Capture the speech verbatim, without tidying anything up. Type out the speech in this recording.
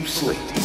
deep sleep.